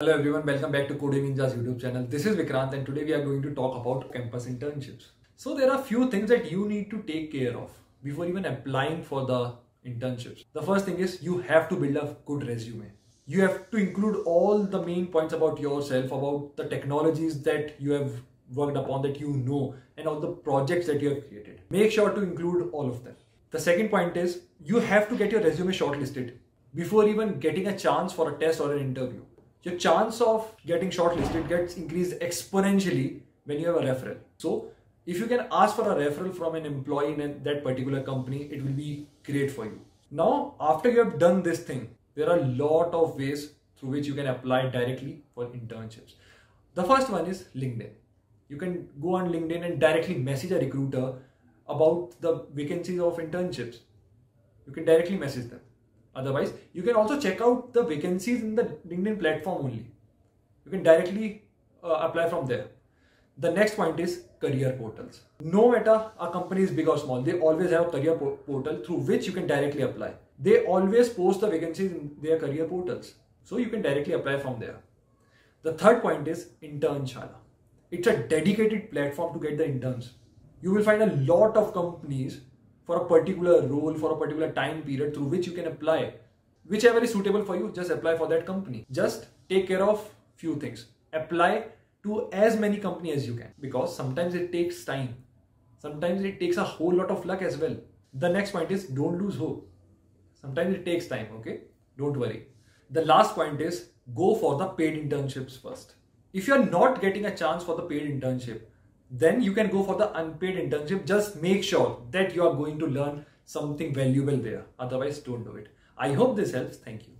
Hello everyone, welcome back to Coding Ninjas YouTube channel. This is Vikrant and today we are going to talk about campus internships. So there are few things that you need to take care of before even applying for the internships. The first thing is you have to build a good resume. You have to include all the main points about yourself, about the technologies that you have worked upon that you know and all the projects that you have created. Make sure to include all of them. The second point is you have to get your resume shortlisted before even getting a chance for a test or an interview. Your chance of getting shortlisted gets increased exponentially when you have a referral. So if you can ask for a referral from an employee in that particular company, it will be great for you. Now, after you have done this thing, there are a lot of ways through which you can apply directly for internships. The first one is LinkedIn. You can go on LinkedIn and directly message a recruiter about the vacancies of internships. You can directly message them. Otherwise, you can also check out the vacancies in the LinkedIn platform only. You can directly apply from there. The next point is career portals. No matter a company is big or small, they always have a career portal through which you can directly apply. They always post the vacancies in their career portals. So you can directly apply from there. The third point is Internshala. It's a dedicated platform to get the interns. You will find a lot of companies for a particular role, for a particular time period through which you can apply. Whichever is suitable for you, just apply for that company. Just take care of few things. Apply to as many companies as you can because sometimes it takes time. Sometimes it takes a whole lot of luck as well. The next point is don't lose hope. Sometimes it takes time, okay? Don't worry. The last point is go for the paid internships first. If you're not getting a chance for the paid internship, then you can go for the unpaid internship. Just make sure that you are going to learn something valuable there. Otherwise, don't do it. I hope this helps. Thank you.